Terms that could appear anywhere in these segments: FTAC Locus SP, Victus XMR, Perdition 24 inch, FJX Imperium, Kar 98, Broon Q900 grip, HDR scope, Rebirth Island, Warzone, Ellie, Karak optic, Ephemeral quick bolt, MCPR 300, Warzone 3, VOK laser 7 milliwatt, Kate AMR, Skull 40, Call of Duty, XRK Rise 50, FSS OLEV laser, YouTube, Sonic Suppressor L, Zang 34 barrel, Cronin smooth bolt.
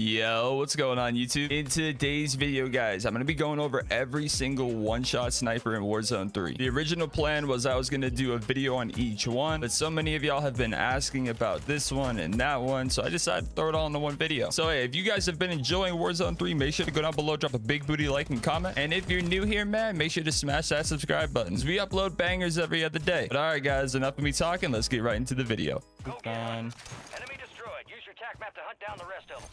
Yo, what's going on YouTube? In today's video, guys, I'm going to be going over every single one-shot sniper in Warzone 3. The original plan was I was going to do a video on each one, but so many of y'all have been asking about this one and that one, so I decided to throw it all into one video. So hey, if you guys have been enjoying Warzone 3, make sure to go down below, drop a big booty like and comment. And if you're new here, man, make sure to smash that subscribe button. We upload bangers every other day. But all right, guys, enough of me talking. Let's get right into the video. Go get on. Enemy destroyed. Use your TAC map to hunt down the rest of them.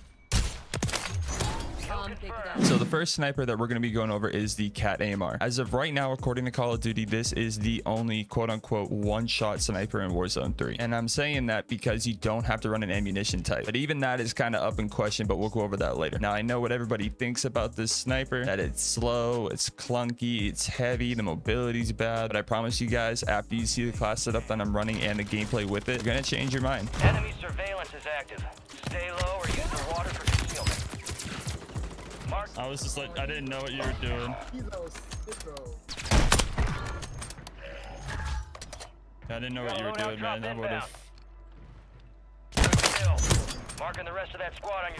So the first sniper that we're going to be going over is the Kate AMR. As of right now, according to Call of Duty, this is the only quote-unquote one-shot sniper in Warzone 3. And I'm saying that because you don't have to run an ammunition type. But even that is kind of up in question, but we'll go over that later. Now, I know what everybody thinks about this sniper, that it's slow, it's clunky, it's heavy, the mobility's bad. But I promise you guys, after you see the class setup that I'm running and the gameplay with it, you're going to change your mind. Enemy surveillance is active. Stay low or use the water for concealment. I was just like, I didn't know what you were doing. I didn't know what you were doing, man. I would have. Marking the rest of that squad on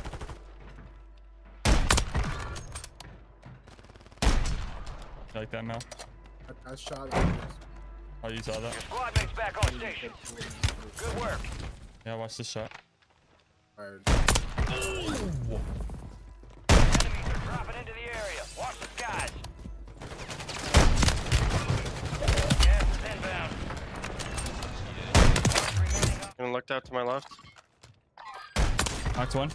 you. You like that now? I shot it. Oh, you saw that? Your squad mate's back on station. Good work. Yeah, watch this shot. Fired. Ooh. Dropping into the area. Watch the skies. Gas is inbound. And looked out to my left. Knocked one.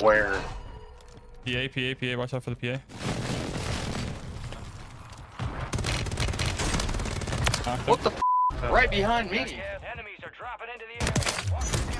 Where? PA. Watch out for the PA. Knocked what him. The f? Right behind me. Enemies are dropping into the area. Watch the skies.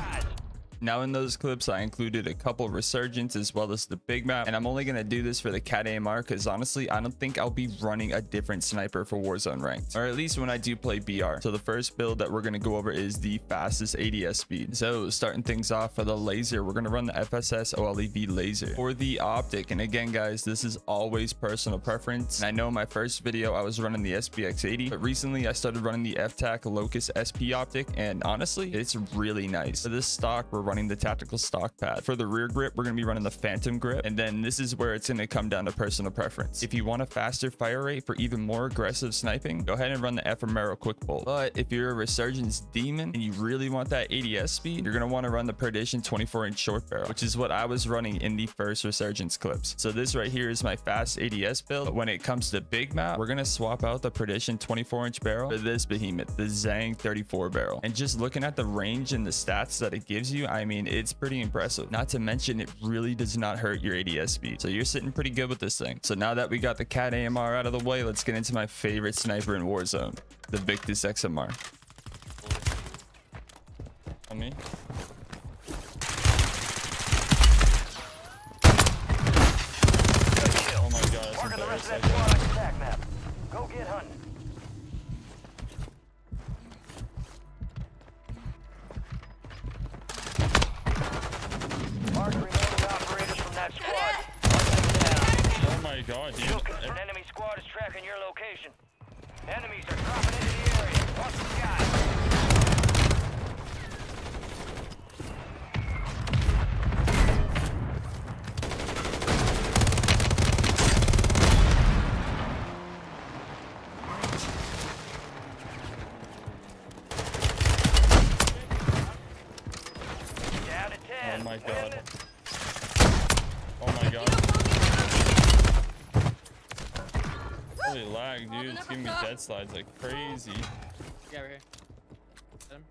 Now in those clips, I included a couple resurgents as well as the big map. And I'm only going to do this for the Kate AMR because honestly, I don't think I'll be running a different sniper for Warzone ranked. Or at least when I do play BR. So the first build that we're going to go over is the fastest ADS speed. So starting things off for the laser, we're going to run the FSS OLEV laser. For the optic, and again, guys, this is always personal preference. And I know in my first video, I was running the SPX 80. But recently, I started running the FTAC Locus SP optic. And honestly, it's really nice. For this stock, we're running the tactical stock pad. For the rear grip, we're going to be running the phantom grip, and then this is where it's going to come down to personal preference. If you want a faster fire rate for even more aggressive sniping, go ahead and run the Ephemeral quick bolt. But if you're a resurgence demon and you really want that ADS speed, you're going to want to run the Perdition 24 inch short barrel, which is what I was running in the first resurgence clips. So this right here is my fast ADS build. But when it comes to big map, we're going to swap out the Perdition 24 inch barrel for this behemoth, the Zang 34 barrel. And just looking at the range and the stats that it gives you, I mean, it's pretty impressive. Not to mention, it really does not hurt your ADS speed. So you're sitting pretty good with this thing. So now that we got the Kate AMR out of the way, let's get into my favorite sniper in Warzone, the Victus XMR. On me. Oh my gosh. Marking the rest of that squad on your attack map. Go get hunting. God, dude. An enemy squad is tracking your location. Enemies are dropping into the area. Watch the sky. Down to 10. Oh my god. Oh my god. Holy lag, dude. It's giving me dead slides like crazy. Yeah, we're here. Get him.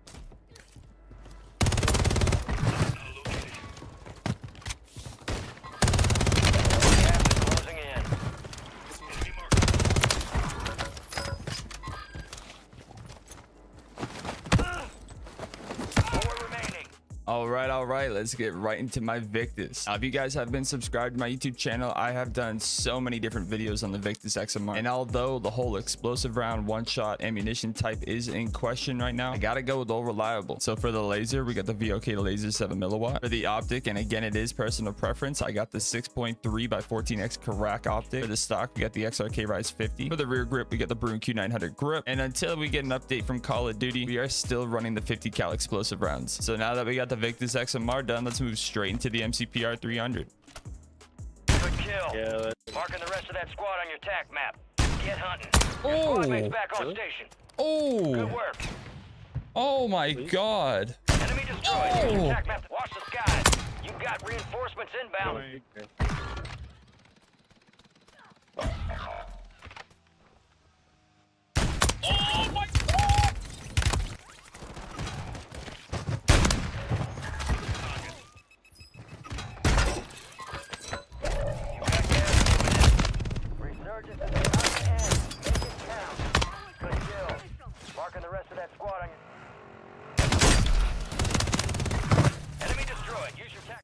All right, let's get right into my Victus. Now, if you guys have been subscribed to my YouTube channel, I have done so many different videos on the Victus XMR. And although the whole explosive round one-shot ammunition type is in question right now, I gotta go with all reliable. So for the laser, we got the VOK laser 7 milliwatt. For the optic, and again, it is personal preference, I got the 6.3 by 14x Karak optic. For the stock, we got the XRK Rise 50. For the rear grip, we got the Broon Q900 grip. And until we get an update from Call of Duty, we are still running the 50 cal explosive rounds. So now that we got the Victus Victus XMR done, let's move straight into the MCPR 300. Good kill. Yeah, marking the rest of that squad on your TAC map. Get hunting. Oh, back on station. Oh, good work. Oh my god. Enemy destroyed. Oh. TAC map. Watch the skies. You've got reinforcements inbound. Oh my god. Resurgence is about to end. Make it count. Good kill. Marking the rest of that squad on your...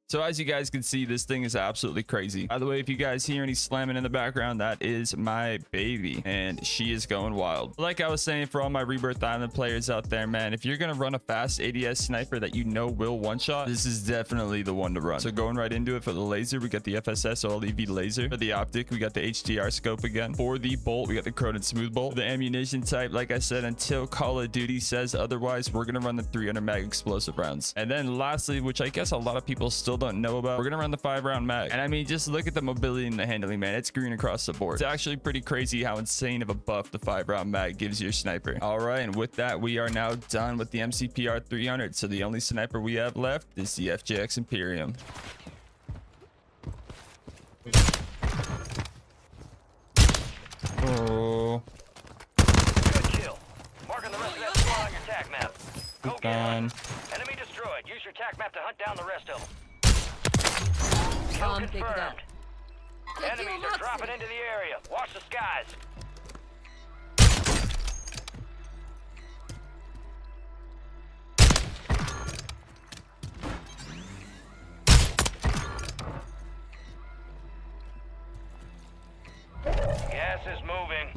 So as you guys can see, this thing is absolutely crazy. By the way, if you guys hear any slamming in the background, that is my baby and she is going wild. Like I was saying, for all my Rebirth Island players out there, man, if you're gonna run a fast ADS sniper that you know will one shot, this is definitely the one to run. So going right into it, for the laser we got the FSS OLEV laser. For the optic we got the HDR scope again. For the bolt we got the Cronin smooth bolt. For the ammunition type, like I said, until Call of Duty says otherwise, we're gonna run the 300 mag explosive rounds. And then lastly, which I guess a lot of people still don't know about, we're gonna run the 5-round mag. And I mean, just look at the mobility and the handling, man. It's green across the board. It's actually pretty crazy how insane of a buff the 5-round mag gives your sniper. All right, and with that, we are now done with the MCPR 300, so the only sniper we have left is the FJX Imperium. Oh, good kill. Marking the rest of that squad on your TAC map. Go get on. Enemy destroyed. Use your TAC map to hunt down the rest of them. Confirmed. Enemies are dropping into the area. Watch the skies. Gas is moving.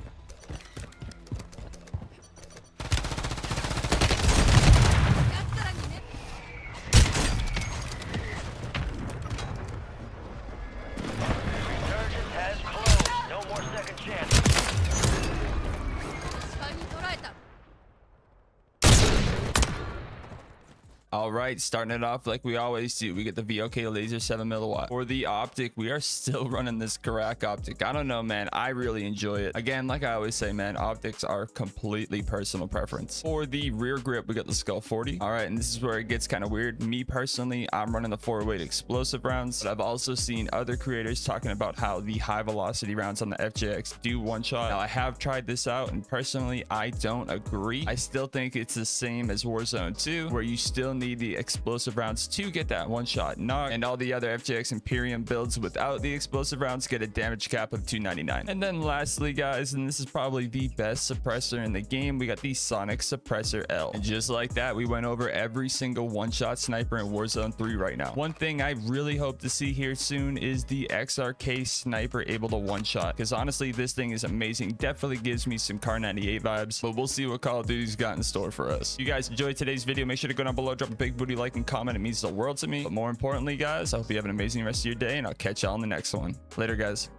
All right, starting it off like we always do, we get the VOK laser 7 milliwatt. For the optic, we are still running this Karak optic. I don't know, man, I really enjoy it. Again, like I always say, man, optics are completely personal preference. For the rear grip, we got the Skull 40. All right, and this is where it gets kind of weird. Me personally, I'm running the 4-weight explosive rounds, but I've also seen other creators talking about how the high velocity rounds on the FJX do one shot. Now I have tried this out, and personally I don't agree. I still think it's the same as Warzone 2, where you still need the explosive rounds to get that one shot knock, and all the other FJX Imperium builds without the explosive rounds get a damage cap of 299. And then lastly, guys, and this is probably the best suppressor in the game, we got the Sonic Suppressor L. And just like that, we went over every single one-shot sniper in Warzone 3 right now. One thing I really hope to see here soon is the XRK sniper able to one-shot, because honestly this thing is amazing. Definitely gives me some Kar 98 vibes, but we'll see what Call of Duty's got in store for us. If you guys enjoyed today's video, make sure to go down below, drop a big booty like and comment. It means the world to me. But more importantly, guys, I hope you have an amazing rest of your day, and I'll catch y'all in the next one. Later, guys.